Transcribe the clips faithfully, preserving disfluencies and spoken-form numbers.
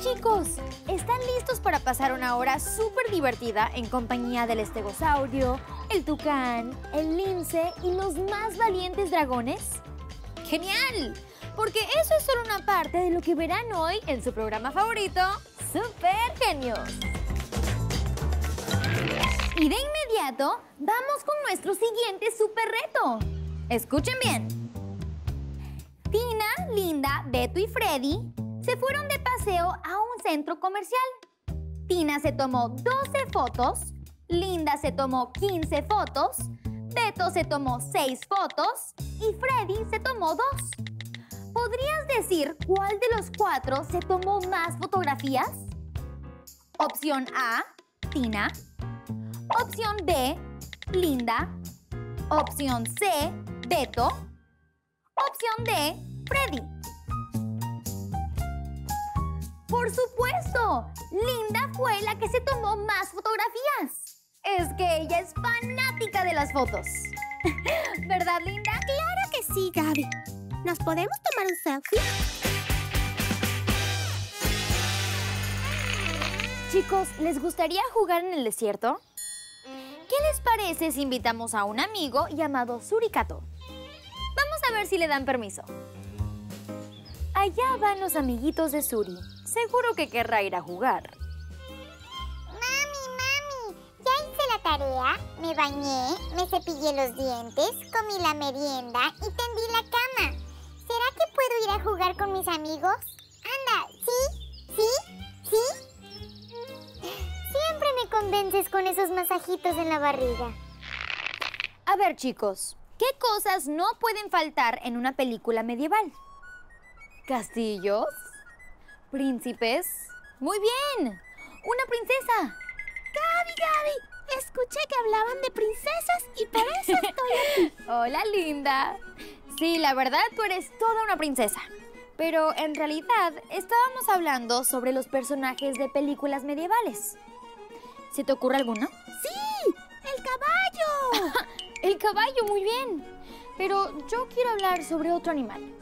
Chicos, ¿están listos para pasar una hora súper divertida en compañía del estegosaurio, el tucán, el lince y los más valientes dragones? ¡Genial! Porque eso es solo una parte de lo que verán hoy en su programa favorito, Súper Genios. Y de inmediato, vamos con nuestro siguiente súper reto. Escuchen bien. Tina, Linda, Beto y Freddy se fueron de paseo a un centro comercial. Tina se tomó doce fotos, Linda se tomó quince fotos, Beto se tomó seis fotos y Freddy se tomó dos. ¿Podrías decir cuál de los cuatro se tomó más fotografías? Opción A, Tina. Opción B, Linda. Opción C, Beto. Opción D, Freddy. ¡Por supuesto! Linda fue la que se tomó más fotografías. Es que ella es fanática de las fotos. ¿Verdad, Linda? Claro que sí, Gaby. ¿Nos podemos tomar un selfie? Chicos, ¿les gustaría jugar en el desierto? ¿Qué les parece si invitamos a un amigo llamado Suricato? Vamos a ver si le dan permiso. Allá van los amiguitos de Suri. Seguro que querrá ir a jugar. Mami, mami, ya hice la tarea, me bañé, me cepillé los dientes, comí la merienda y tendí la cama. ¿Será que puedo ir a jugar con mis amigos? Anda, ¿sí? ¿Sí? ¿Sí? Siempre me convences con esos masajitos en la barriga. A ver, chicos, ¿qué cosas no pueden faltar en una película medieval? ¿Castillos? ¿Príncipes? ¡Muy bien! ¡Una princesa! ¡Gaby, Gaby! Escuché que hablaban de princesas y por eso estoy aquí. Hola, Linda. Sí, la verdad, tú eres toda una princesa. Pero en realidad, estábamos hablando sobre los personajes de películas medievales. ¿Se te ocurre alguno? ¡Sí! ¡El caballo! ¡El caballo! ¡Muy bien! Pero yo quiero hablar sobre otro animal.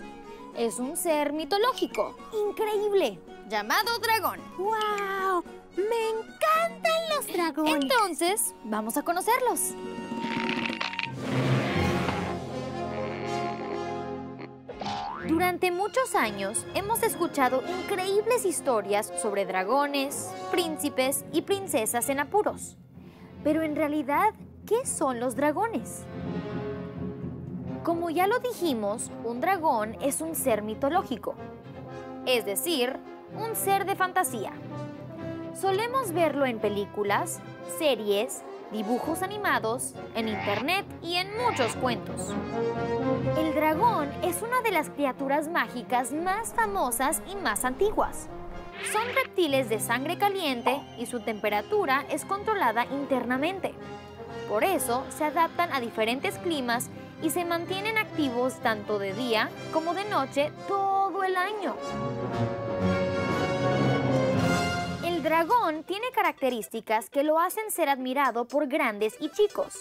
Es un ser mitológico, increíble, llamado dragón. ¡Wow! ¡Me encantan los dragones! Entonces, vamos a conocerlos. Durante muchos años, hemos escuchado increíbles historias sobre dragones, príncipes y princesas en apuros. Pero en realidad, ¿qué son los dragones? Como ya lo dijimos, un dragón es un ser mitológico, es decir, un ser de fantasía. Solemos verlo en películas, series, dibujos animados, en internet y en muchos cuentos. El dragón es una de las criaturas mágicas más famosas y más antiguas. Son reptiles de sangre caliente y su temperatura es controlada internamente. Por eso se adaptan a diferentes climas y se mantienen activos tanto de día como de noche todo el año. El dragón tiene características que lo hacen ser admirado por grandes y chicos.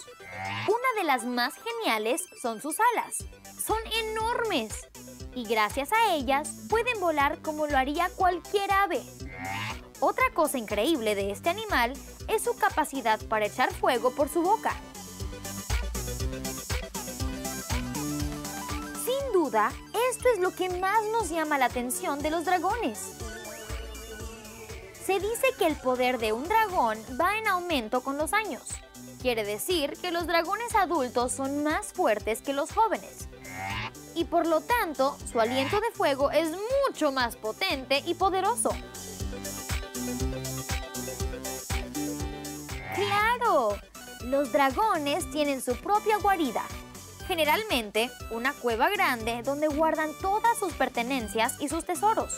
Una de las más geniales son sus alas. Son enormes y gracias a ellas pueden volar como lo haría cualquier ave. Otra cosa increíble de este animal es su capacidad para echar fuego por su boca. Esto es lo que más nos llama la atención de los dragones. Se dice que el poder de un dragón va en aumento con los años. Quiere decir que los dragones adultos son más fuertes que los jóvenes. Y por lo tanto, su aliento de fuego es mucho más potente y poderoso. ¡Claro! Los dragones tienen su propia guarida. Generalmente, una cueva grande donde guardan todas sus pertenencias y sus tesoros.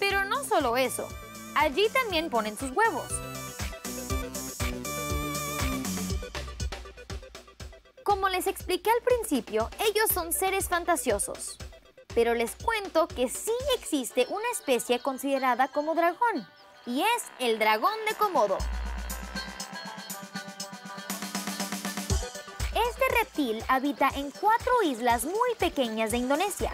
Pero no solo eso, allí también ponen sus huevos. Como les expliqué al principio, ellos son seres fantasiosos. Pero les cuento que sí existe una especie considerada como dragón, y es el dragón de Komodo. Este reptil habita en cuatro islas muy pequeñas de Indonesia.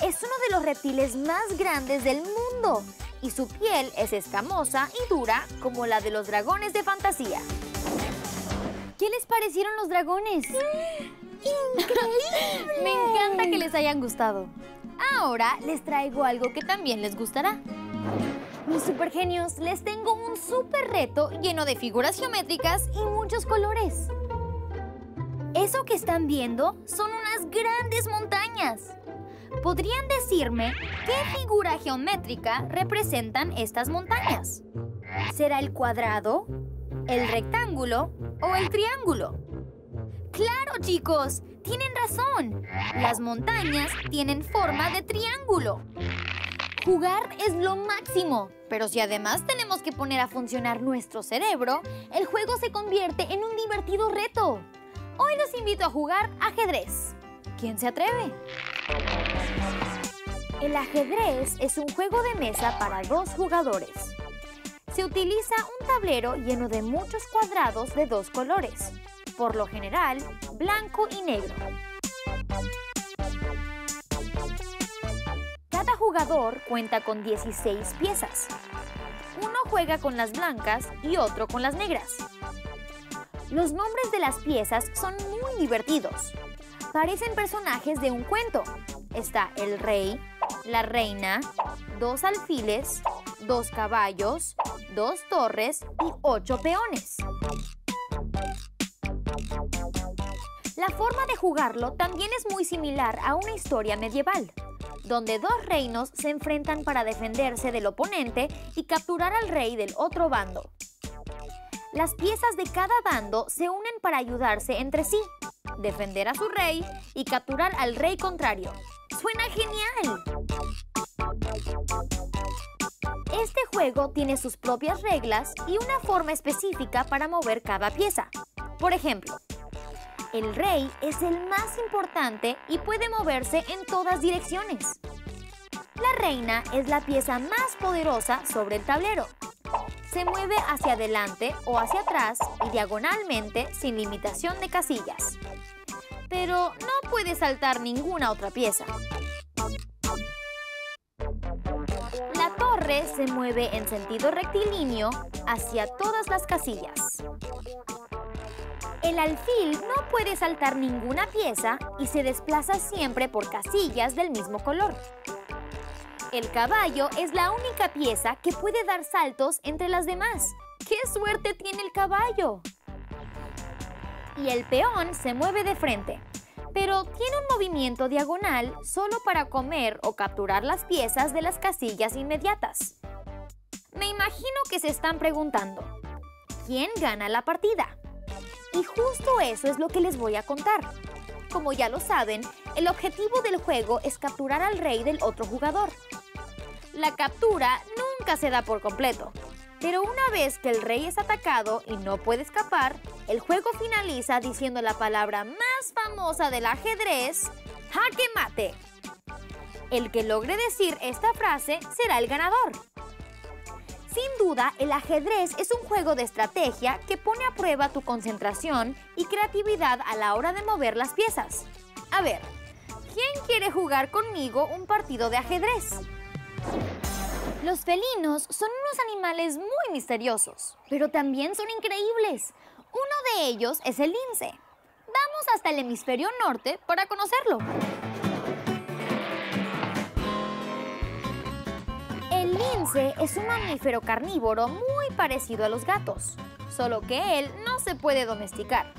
Es uno de los reptiles más grandes del mundo y su piel es escamosa y dura como la de los dragones de fantasía. ¿Qué les parecieron los dragones? ¡Increíble! Me encanta que les hayan gustado. Ahora les traigo algo que también les gustará. Mis supergenios, les tengo un super reto lleno de figuras geométricas y muchos colores. Eso que están viendo son unas grandes montañas. ¿Podrían decirme qué figura geométrica representan estas montañas? ¿Será el cuadrado, el rectángulo o el triángulo? ¡Claro, chicos! ¡Tienen razón! Las montañas tienen forma de triángulo. Jugar es lo máximo, pero si además tenemos que poner a funcionar nuestro cerebro, el juego se convierte en un divertido reto. Hoy los invito a jugar ajedrez. ¿Quién se atreve? El ajedrez es un juego de mesa para dos jugadores. Se utiliza un tablero lleno de muchos cuadrados de dos colores, por lo general blanco y negro. Cada jugador cuenta con dieciséis piezas. Uno juega con las blancas y otro con las negras. Los nombres de las piezas son muy divertidos. Parecen personajes de un cuento. Está el rey, la reina, dos alfiles, dos caballos, dos torres y ocho peones. La forma de jugarlo también es muy similar a una historia medieval, donde dos reinos se enfrentan para defenderse del oponente y capturar al rey del otro bando. Las piezas de cada bando se unen para ayudarse entre sí, defender a su rey y capturar al rey contrario. ¡Suena genial! Este juego tiene sus propias reglas y una forma específica para mover cada pieza. Por ejemplo, el rey es el más importante y puede moverse en todas direcciones. La reina es la pieza más poderosa sobre el tablero. Se mueve hacia adelante o hacia atrás y diagonalmente sin limitación de casillas. Pero no puede saltar ninguna otra pieza. La torre se mueve en sentido rectilíneo hacia todas las casillas. El alfil no puede saltar ninguna pieza y se desplaza siempre por casillas del mismo color. El caballo es la única pieza que puede dar saltos entre las demás. ¡Qué suerte tiene el caballo! Y el peón se mueve de frente, pero tiene un movimiento diagonal solo para comer o capturar las piezas de las casillas inmediatas. Me imagino que se están preguntando, ¿quién gana la partida? Y justo eso es lo que les voy a contar. Como ya lo saben, el objetivo del juego es capturar al rey del otro jugador. La captura nunca se da por completo, pero una vez que el rey es atacado y no puede escapar, el juego finaliza diciendo la palabra más famosa del ajedrez, ¡jaque mate! El que logre decir esta frase será el ganador. Sin duda, el ajedrez es un juego de estrategia que pone a prueba tu concentración y creatividad a la hora de mover las piezas. A ver, ¿quién quiere jugar conmigo un partido de ajedrez? Los felinos son unos animales muy misteriosos, pero también son increíbles. Uno de ellos es el lince. Vamos hasta el hemisferio norte para conocerlo. El lince es un mamífero carnívoro muy parecido a los gatos, solo que él no se puede domesticar.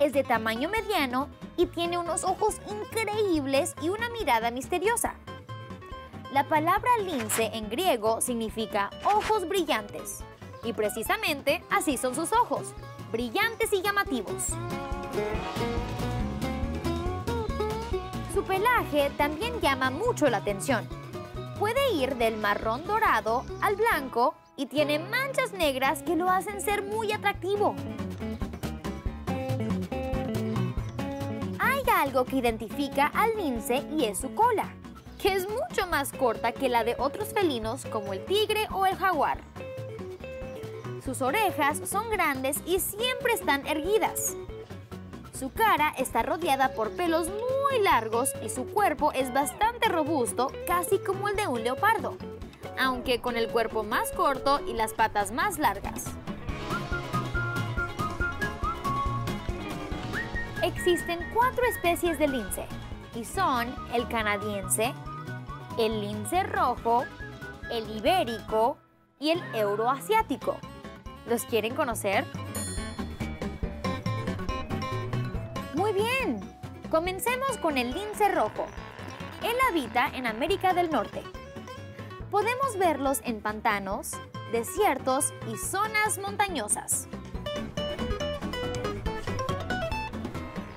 Es de tamaño mediano y tiene unos ojos increíbles y una mirada misteriosa. La palabra lince en griego significa ojos brillantes, y precisamente así son sus ojos, brillantes y llamativos. Su pelaje también llama mucho la atención. Puede ir del marrón dorado al blanco y tiene manchas negras que lo hacen ser muy atractivo. Hay algo que identifica al lince y es su cola, que es mucho más corta que la de otros felinos como el tigre o el jaguar. Sus orejas son grandes y siempre están erguidas. Su cara está rodeada por pelos muy largos y su cuerpo es bastante robusto, casi como el de un leopardo. aunque con el cuerpo más corto y las patas más largas. Existen cuatro especies de lince, y son el canadiense, el lince rojo, el ibérico y el euroasiático. ¿Los quieren conocer? ¡Muy bien! Comencemos con el lince rojo. Él habita en América del Norte. Podemos verlos en pantanos, desiertos y zonas montañosas.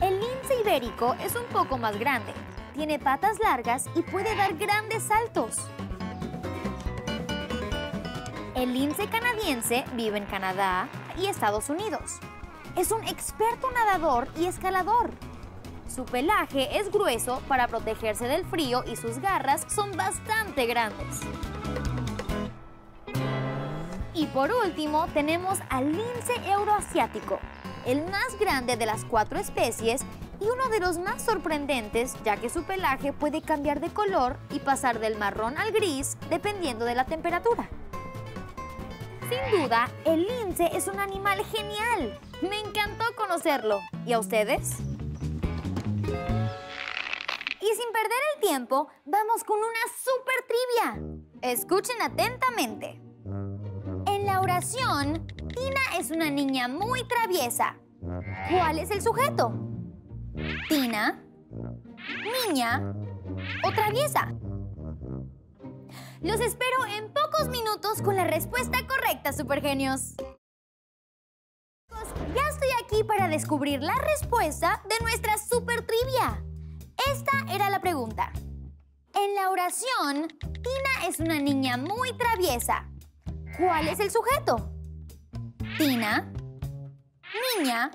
El lince ibérico es un poco más grande, tiene patas largas y puede dar grandes saltos. El lince canadiense vive en Canadá y Estados Unidos. Es un experto nadador y escalador. Su pelaje es grueso para protegerse del frío y sus garras son bastante grandes. Y por último tenemos al lince euroasiático, el más grande de las cuatro especies y uno de los más sorprendentes, ya que su pelaje puede cambiar de color y pasar del marrón al gris dependiendo de la temperatura. Sin duda, el lince es un animal genial. Me encantó conocerlo. ¿Y a ustedes? Y sin perder el tiempo, vamos con una súper trivia. Escuchen atentamente. En la oración, Tina es una niña muy traviesa. ¿Cuál es el sujeto? ¿Tina, niña o traviesa? Los espero en pocos minutos con la respuesta correcta, supergenios. Ya estoy aquí para descubrir la respuesta de nuestra super trivia. Esta era la pregunta. En la oración, Tina es una niña muy traviesa. ¿Cuál es el sujeto? ¿Tina, niña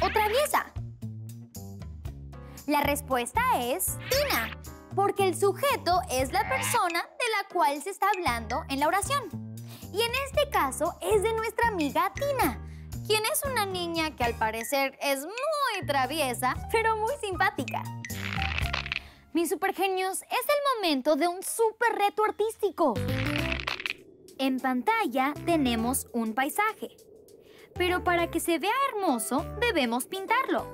o traviesa? La respuesta es Tina, porque el sujeto es la persona de la cual se está hablando en la oración. Y en este caso es de nuestra amiga Tina, quien es una niña que al parecer es muy traviesa, pero muy simpática. Mis supergenios, es el momento de un super reto artístico. En pantalla tenemos un paisaje, pero para que se vea hermoso debemos pintarlo.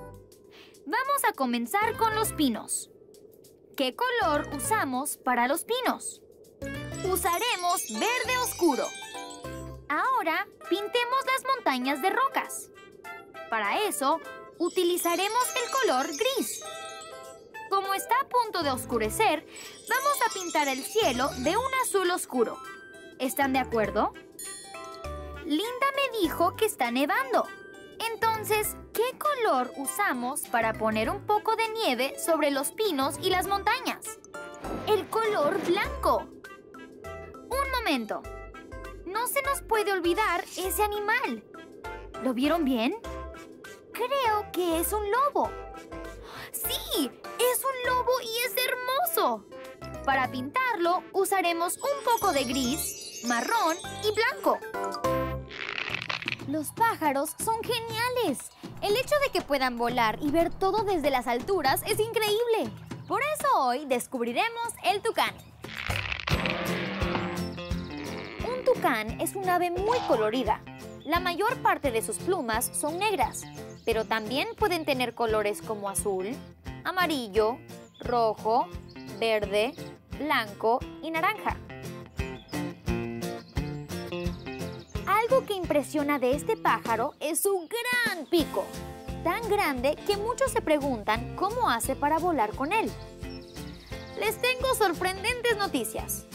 Vamos a comenzar con los pinos. ¿Qué color usamos para los pinos? Usaremos verde oscuro. Ahora pintemos las montañas de rocas. Para eso, utilizaremos el color gris. Como está a punto de oscurecer, vamos a pintar el cielo de un azul oscuro. ¿Están de acuerdo? Linda me dijo que está nevando. Entonces, ¿qué color usamos para poner un poco de nieve sobre los pinos y las montañas? ¡El color blanco! Un momento. No se nos puede olvidar ese animal. ¿Lo vieron bien? Creo que es un lobo. ¡Sí! ¡Es un lobo y es hermoso! Para pintarlo, usaremos un poco de gris, marrón y blanco. Los pájaros son geniales. El hecho de que puedan volar y ver todo desde las alturas es increíble. Por eso hoy descubriremos el tucán. Un tucán es un ave muy colorida. La mayor parte de sus plumas son negras, pero también pueden tener colores como azul, amarillo, rojo, verde, blanco y naranja. Algo que impresiona de este pájaro es su gran pico, tan grande que muchos se preguntan cómo hace para volar con él. Les tengo sorprendentes noticias.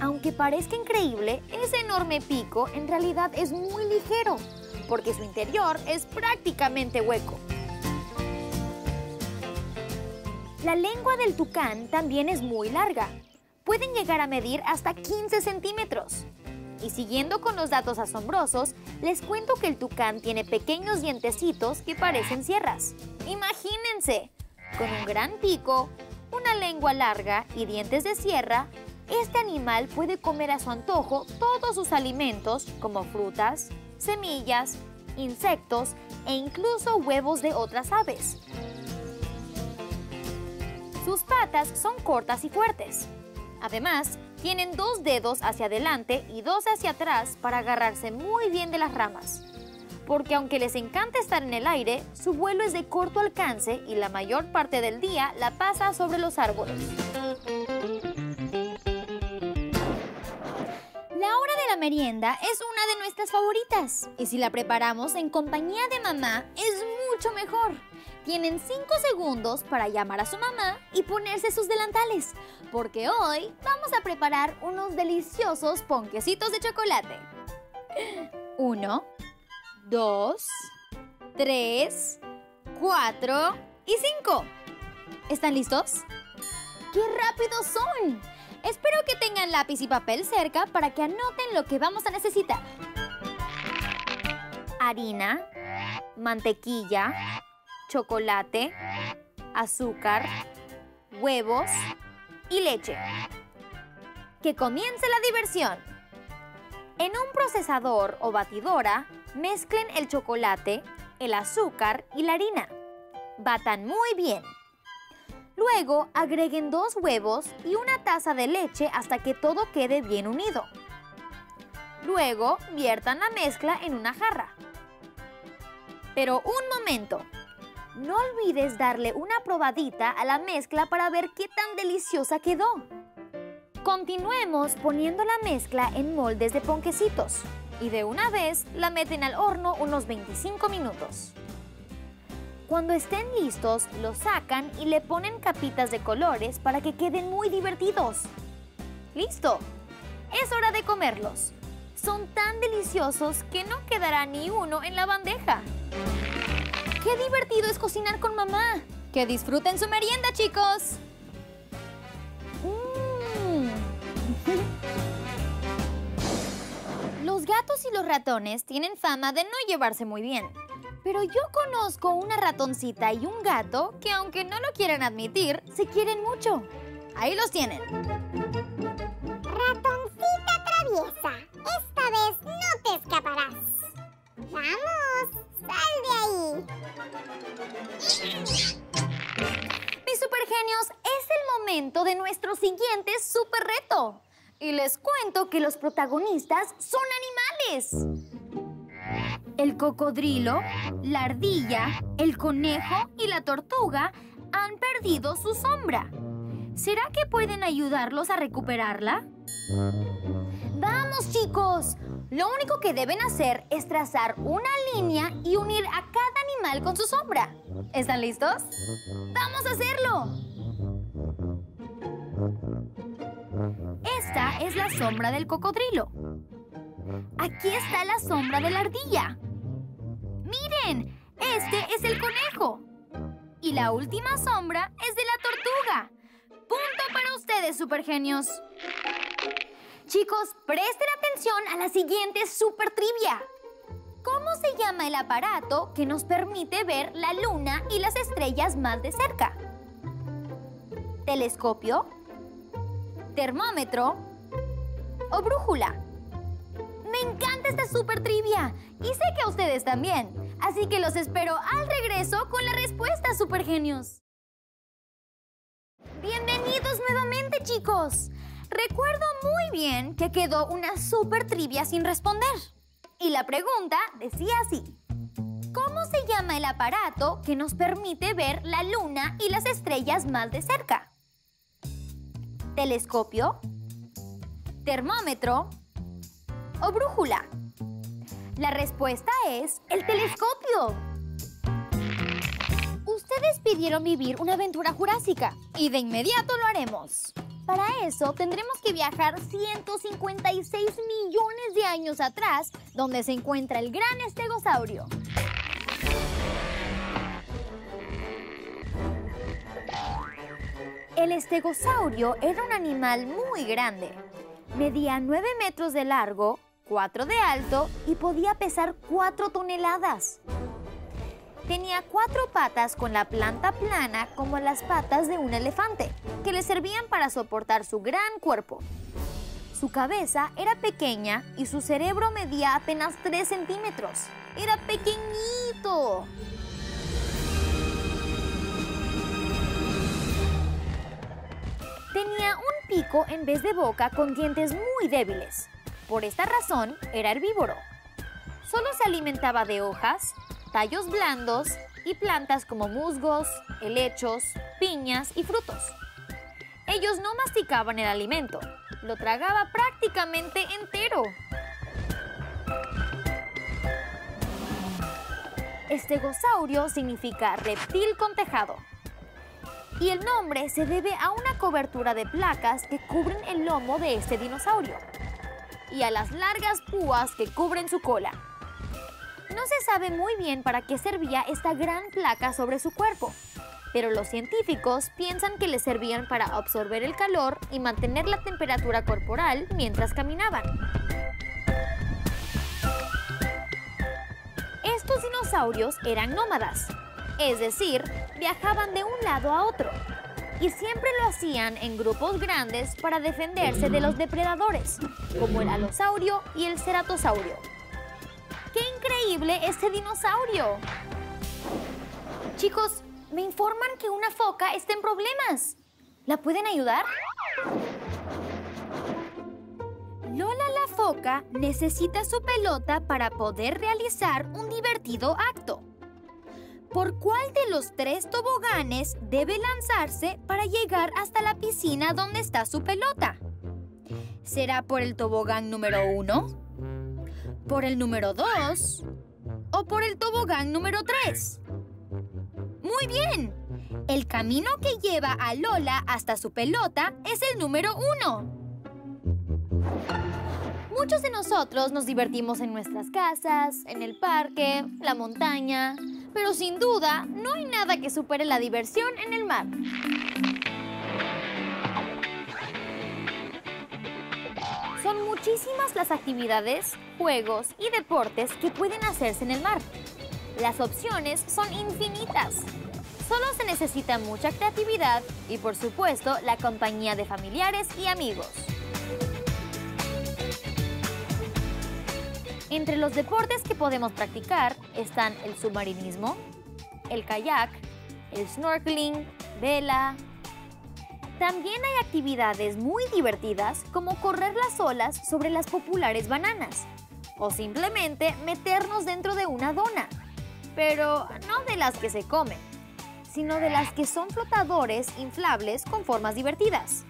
Aunque parezca increíble, ese enorme pico en realidad es muy ligero, porque su interior es prácticamente hueco. La lengua del tucán también es muy larga. Pueden llegar a medir hasta quince centímetros. Y siguiendo con los datos asombrosos, les cuento que el tucán tiene pequeños dientecitos que parecen sierras. ¡Imagínense! Con un gran pico, una lengua larga y dientes de sierra, este animal puede comer a su antojo todos sus alimentos como frutas, semillas, insectos e incluso huevos de otras aves. Sus patas son cortas y fuertes. Además, tienen dos dedos hacia adelante y dos hacia atrás para agarrarse muy bien de las ramas. Porque aunque les encanta estar en el aire, su vuelo es de corto alcance y la mayor parte del día la pasa sobre los árboles. La hora de la merienda es una de nuestras favoritas. Y si la preparamos en compañía de mamá, es mucho mejor. Tienen cinco segundos para llamar a su mamá y ponerse sus delantales, porque hoy vamos a preparar unos deliciosos ponquecitos de chocolate. uno, dos, tres, cuatro y cinco. ¿Están listos? ¡Qué rápidos son! Espero que tengan lápiz y papel cerca para que anoten lo que vamos a necesitar. Harina, mantequilla, chocolate, azúcar, huevos y leche. ¡Que comience la diversión! En un procesador o batidora, mezclen el chocolate, el azúcar y la harina. Batan muy bien. Luego, agreguen dos huevos y una taza de leche hasta que todo quede bien unido. Luego, viertan la mezcla en una jarra. Pero un momento. No olvides darle una probadita a la mezcla para ver qué tan deliciosa quedó. Continuemos poniendo la mezcla en moldes de ponquecitos y de una vez la meten al horno unos veinticinco minutos. Cuando estén listos, los sacan y le ponen capitas de colores para que queden muy divertidos. ¡Listo! Es hora de comerlos. Son tan deliciosos que no quedará ni uno en la bandeja. ¡Qué divertido es cocinar con mamá! ¡Que disfruten su merienda, chicos! Mm. Los gatos y los ratones tienen fama de no llevarse muy bien. Pero yo conozco una ratoncita y un gato que, aunque no lo quieran admitir, se quieren mucho. Ahí los tienen. Ratoncita traviesa, esta vez no te escaparás. ¡Vamos! ¡Sal de ahí! Mis supergenios, es el momento de nuestro siguiente super reto. Y les cuento que los protagonistas son animales. El cocodrilo, la ardilla, el conejo y la tortuga han perdido su sombra. ¿Será que pueden ayudarlos a recuperarla? ¡Vamos, chicos! Lo único que deben hacer es trazar una línea y unir a cada animal con su sombra. ¿Están listos? ¡Vamos a hacerlo! Esta es la sombra del cocodrilo. Aquí está la sombra de la ardilla. ¡Miren! Este es el conejo. Y la última sombra es de la tortuga. ¡Punto para ustedes, supergenios! Chicos, presten atención a la siguiente super trivia. ¿Cómo se llama el aparato que nos permite ver la luna y las estrellas más de cerca? ¿Telescopio? ¿Termómetro? ¿O brújula? ¡Me encanta esta súper trivia! Y sé que a ustedes también. Así que los espero al regreso con la respuesta, supergenios. ¡Bienvenidos nuevamente, chicos! Recuerdo muy bien que quedó una súper trivia sin responder. Y la pregunta decía así. ¿Cómo se llama el aparato que nos permite ver la luna y las estrellas más de cerca? ¿Telescopio? ¿Termómetro? ¿O brújula? La respuesta es el telescopio. Ustedes pidieron vivir una aventura jurásica y de inmediato lo haremos. Para eso tendremos que viajar ciento cincuenta y seis millones de años atrás, donde se encuentra el gran estegosaurio. El estegosaurio era un animal muy grande. Medía nueve metros de largo, cuatro de alto y podía pesar cuatro toneladas. Tenía cuatro patas con la planta plana como las patas de un elefante, que le servían para soportar su gran cuerpo. Su cabeza era pequeña y su cerebro medía apenas tres centímetros. ¡Era pequeñito! tenía un pico en vez de boca con dientes muy débiles. Por esta razón, era herbívoro. Solo se alimentaba de hojas, tallos blandos y plantas como musgos, helechos, piñas y frutos. Ellos no masticaban el alimento, lo tragaba prácticamente entero. Estegosaurio significa reptil con tejado. Y el nombre se debe a una cobertura de placas que cubren el lomo de este dinosaurio y a las largas púas que cubren su cola. No se sabe muy bien para qué servía esta gran placa sobre su cuerpo, pero los científicos piensan que le servían para absorber el calor y mantener la temperatura corporal mientras caminaban. Estos dinosaurios eran nómadas, es decir, viajaban de un lado a otro, y siempre lo hacían en grupos grandes para defenderse de los depredadores, como el alosaurio y el ceratosaurio. ¡Qué increíble este dinosaurio! Chicos, me informan que una foca está en problemas. ¿La pueden ayudar? Lola la foca necesita su pelota para poder realizar un divertido acto. ¿Por cuál de los tres toboganes debe lanzarse para llegar hasta la piscina donde está su pelota? ¿Será por el tobogán número uno? ¿Por el número dos? ¿O por el tobogán número tres? ¡Muy bien! El camino que lleva a Lola hasta su pelota es el número uno. Muchos de nosotros nos divertimos en nuestras casas, en el parque, la montaña, pero sin duda no hay nada que supere la diversión en el mar. Son muchísimas las actividades, juegos y deportes que pueden hacerse en el mar. Las opciones son infinitas. Solo se necesita mucha creatividad y, por supuesto, la compañía de familiares y amigos. Entre los deportes que podemos practicar están el submarinismo, el kayak, el snorkeling, vela. También hay actividades muy divertidas como correr las olas sobre las populares bananas o simplemente meternos dentro de una dona, pero no de las que se comen, sino de las que son flotadores inflables con formas divertidas.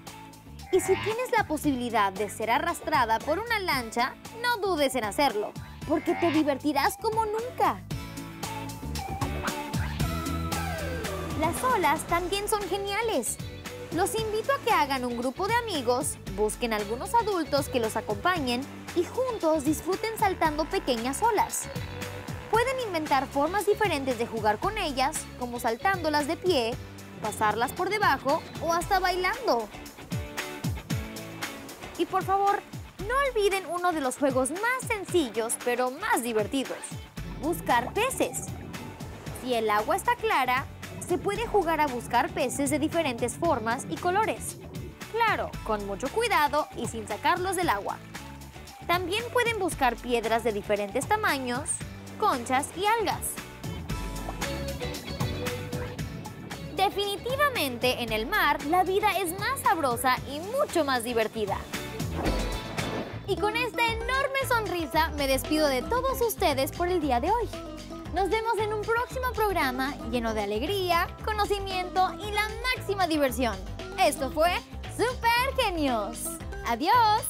Y si tienes la posibilidad de ser arrastrada por una lancha, no dudes en hacerlo, porque te divertirás como nunca. Las olas también son geniales. Los invito a que hagan un grupo de amigos, busquen algunos adultos que los acompañen y juntos disfruten saltando pequeñas olas. Pueden inventar formas diferentes de jugar con ellas, como saltándolas de pie, pasarlas por debajo o hasta bailando. Y por favor, no olviden uno de los juegos más sencillos, pero más divertidos. Buscar peces. Si el agua está clara, se puede jugar a buscar peces de diferentes formas y colores. Claro, con mucho cuidado y sin sacarlos del agua. También pueden buscar piedras de diferentes tamaños, conchas y algas. Definitivamente, en el mar, la vida es más sabrosa y mucho más divertida. Y con esta enorme sonrisa me despido de todos ustedes por el día de hoy. Nos vemos en un próximo programa lleno de alegría, conocimiento y la máxima diversión. Esto fue Súper Genios. ¡Adiós!